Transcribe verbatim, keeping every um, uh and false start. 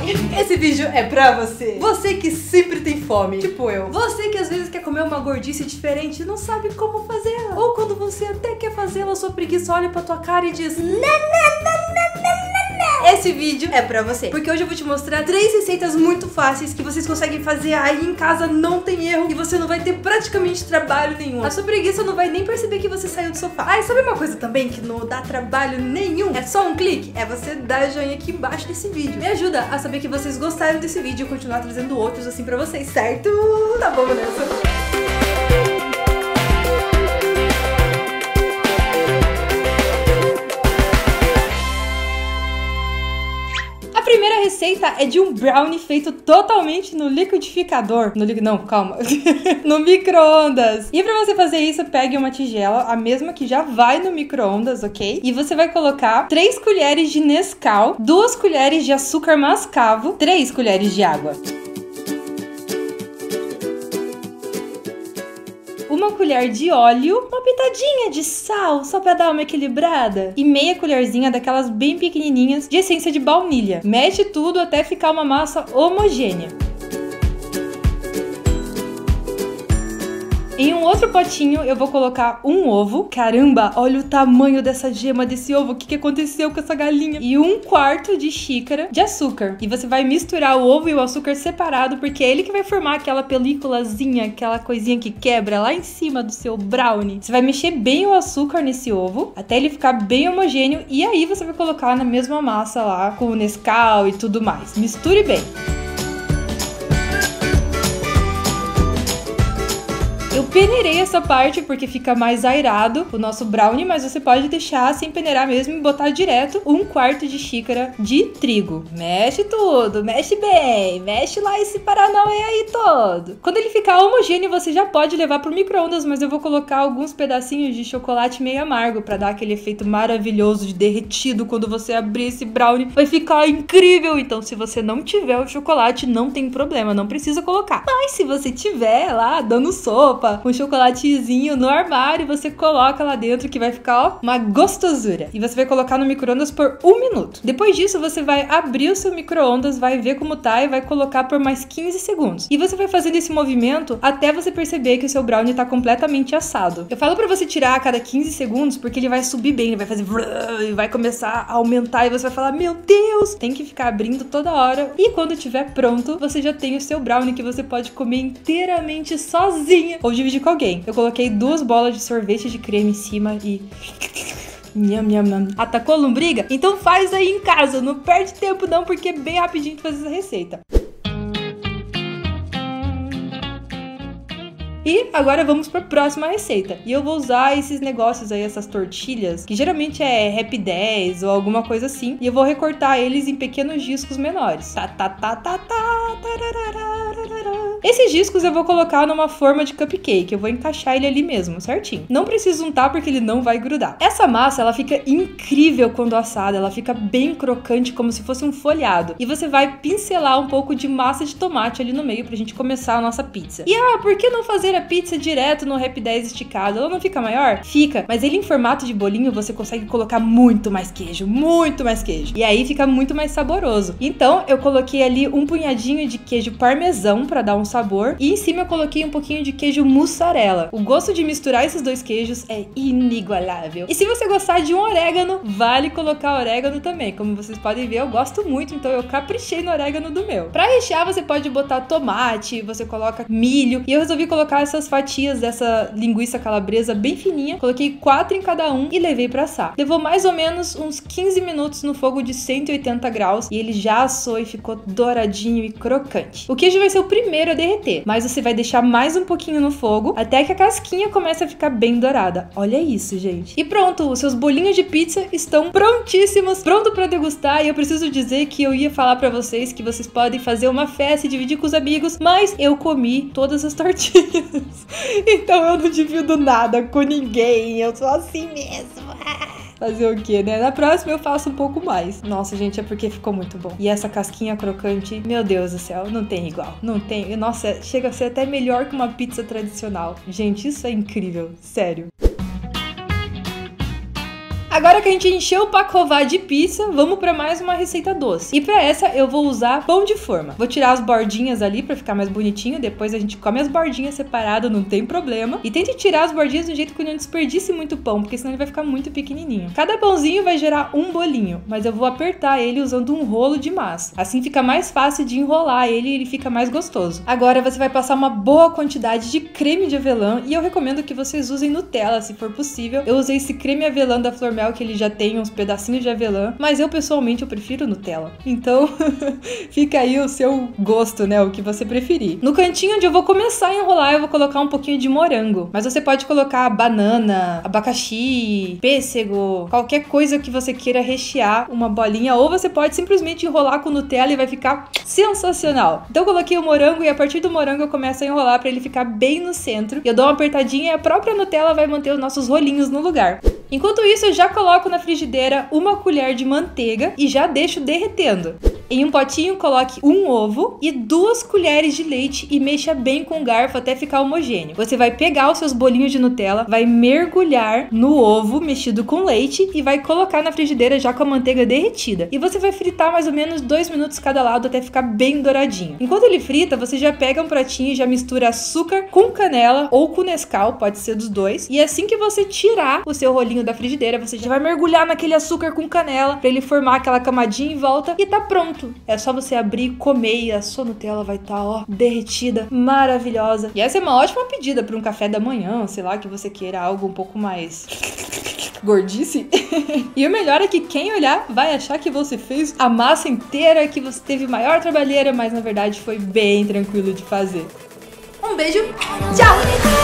fone. Esse vídeo é pra você. Você que sempre tem fome, tipo eu. Você que às vezes quer comer uma gordice diferente e não sabe como fazê-la. Ou quando você até quer fazê-la, sua preguiça olha pra tua cara e diz... Esse vídeo é pra você, porque hoje eu vou te mostrar três receitas muito fáceis que vocês conseguem fazer aí em casa, não tem erro, e você não vai ter praticamente trabalho nenhum. A sua preguiça não vai nem perceber que você saiu do sofá. Ah, e sabe uma coisa também que não dá trabalho nenhum? É só um clique, é você dar joinha aqui embaixo desse vídeo. Me ajuda a saber que vocês gostaram desse vídeo e continuar trazendo outros assim pra vocês, certo? Tá bom nessa. A primeira receita é de um brownie feito totalmente no liquidificador. No li... Não, calma. No micro-ondas. E pra você fazer isso, pegue uma tigela, a mesma que já vai no micro-ondas, ok? E você vai colocar três colheres de Nescau, duas colheres de açúcar mascavo, três colheres de água, uma colher de óleo, uma pitadinha de sal, só pra dar uma equilibrada, e meia colherzinha daquelas bem pequenininhas de essência de baunilha. Mexe tudo até ficar uma massa homogênea. Em um outro potinho eu vou colocar um ovo. Caramba, olha o tamanho dessa gema desse ovo, o que, que aconteceu com essa galinha? E um quarto de xícara de açúcar. E você vai misturar o ovo e o açúcar separado, porque é ele que vai formar aquela peliculazinha, aquela coisinha que quebra lá em cima do seu brownie. Você vai mexer bem o açúcar nesse ovo, até ele ficar bem homogêneo, e aí você vai colocar na mesma massa lá, com o Nescau e tudo mais. Misture bem. Eu peneirei essa parte porque fica mais aerado o nosso brownie, mas você pode deixar sem peneirar mesmo e botar direto um quarto de xícara de trigo. Mexe tudo, mexe bem, mexe lá esse paranauê aí todo. Quando ele ficar homogêneo, você já pode levar pro micro-ondas, mas eu vou colocar alguns pedacinhos de chocolate meio amargo pra dar aquele efeito maravilhoso de derretido quando você abrir esse brownie. Vai ficar incrível! Então, se você não tiver o chocolate, não tem problema, não precisa colocar. Mas se você tiver lá dando sopa, um chocolatezinho no armário, você coloca lá dentro que vai ficar, ó, uma gostosura. E você vai colocar no micro-ondas por um minuto. Depois disso, você vai abrir o seu micro-ondas, vai ver como tá e vai colocar por mais quinze segundos. E você vai fazendo esse movimento até você perceber que o seu brownie tá completamente assado. Eu falo pra você tirar a cada quinze segundos porque ele vai subir bem, ele vai fazer e vai começar a aumentar e você vai falar, meu Deus, tem que ficar abrindo toda hora. E quando tiver pronto, você já tem o seu brownie que você pode comer inteiramente sozinha ou dividir com alguém. Eu coloquei duas bolas de sorvete de creme em cima e... Nham, nham, nham. Atacou a lombriga? Então faz aí em casa, não perde tempo não, porque é bem rapidinho de fazer essa receita. E agora vamos para a próxima receita. E eu vou usar esses negócios aí, essas tortilhas, que geralmente é Rapidex ou alguma coisa assim, e eu vou recortar eles em pequenos discos menores. Tá, tá, tá, tá, tá, esses discos eu vou colocar numa forma de cupcake, eu vou encaixar ele ali mesmo, certinho. Não preciso untar porque ele não vai grudar. Essa massa, ela fica incrível quando assada, ela fica bem crocante, como se fosse um folhado. E você vai pincelar um pouco de massa de tomate ali no meio pra gente começar a nossa pizza. E ah, por que não fazer a pizza direto no Rapidex esticado? Ela não fica maior? Fica, mas ele em formato de bolinho você consegue colocar muito mais queijo, muito mais queijo. E aí fica muito mais saboroso. Então eu coloquei ali um punhadinho de queijo parmesão pra dar um sabor, e em cima eu coloquei um pouquinho de queijo mussarela. O gosto de misturar esses dois queijos é inigualável. E se você gostar de um orégano, vale colocar orégano também. Como vocês podem ver, eu gosto muito, então eu caprichei no orégano do meu. Pra rechear, você pode botar tomate, você coloca milho, e eu resolvi colocar essas fatias dessa linguiça calabresa bem fininha, coloquei quatro em cada um e levei pra assar. Levou mais ou menos uns quinze minutos no fogo de cento e oitenta graus, e ele já assou e ficou douradinho e crocante. O queijo vai ser o primeiro a derreter, mas você vai deixar mais um pouquinho no fogo até que a casquinha comece a ficar bem dourada. Olha isso, gente. E pronto, os seus bolinhos de pizza estão prontíssimos, pronto para degustar. E eu preciso dizer que eu ia falar para vocês que vocês podem fazer uma festa e dividir com os amigos, mas eu comi todas as tortilhas. Então eu não divido nada com ninguém, eu sou assim mesmo. Fazer o que, né? Na próxima eu faço um pouco mais. Nossa, gente, é porque ficou muito bom. E essa casquinha crocante, meu Deus do céu, não tem igual. Não tem. Nossa, chega a ser até melhor que uma pizza tradicional. Gente, isso é incrível. Sério. Agora que a gente encheu o pacová de pizza, vamos para mais uma receita doce. E para essa eu vou usar pão de forma. Vou tirar as bordinhas ali para ficar mais bonitinho, depois a gente come as bordinhas separado, não tem problema. E tente tirar as bordinhas de um jeito que não desperdice muito pão, porque senão ele vai ficar muito pequenininho. Cada pãozinho vai gerar um bolinho, mas eu vou apertar ele usando um rolo de massa. Assim fica mais fácil de enrolar ele e ele fica mais gostoso. Agora você vai passar uma boa quantidade de creme de avelã e eu recomendo que vocês usem Nutella, se for possível. Eu usei esse creme avelã da Flor Mel, que ele já tem uns pedacinhos de avelã, mas eu pessoalmente eu prefiro Nutella. Então fica aí o seu gosto, né? O que você preferir. No cantinho onde eu vou começar a enrolar, eu vou colocar um pouquinho de morango, mas você pode colocar banana, abacaxi, pêssego, qualquer coisa que você queira rechear uma bolinha, ou você pode simplesmente enrolar com Nutella e vai ficar sensacional. Então eu coloquei o morango e a partir do morango eu começo a enrolar para ele ficar bem no centro. Eu dou uma apertadinha e a própria Nutella vai manter os nossos rolinhos no lugar. Enquanto isso, eu já coloco na frigideira uma colher de manteiga e já deixo derretendo. Em um potinho, coloque um ovo e duas colheres de leite e mexa bem com o garfo até ficar homogêneo. Você vai pegar os seus bolinhos de Nutella, vai mergulhar no ovo mexido com leite e vai colocar na frigideira já com a manteiga derretida. E você vai fritar mais ou menos dois minutos cada lado até ficar bem douradinho. Enquanto ele frita, você já pega um pratinho e já mistura açúcar com canela ou com Nescau, pode ser dos dois. E assim que você tirar o seu rolinho da frigideira, você já vai mergulhar naquele açúcar com canela para ele formar aquela camadinha em volta e tá pronto. É só você abrir, comer e a sua Nutella vai estar, ó, derretida, maravilhosa. E essa é uma ótima pedida para um café da manhã, sei lá, que você queira algo um pouco mais gordice. E o melhor é que quem olhar vai achar que você fez a massa inteira, que você teve maior trabalheira, mas na verdade foi bem tranquilo de fazer. Um beijo, tchau!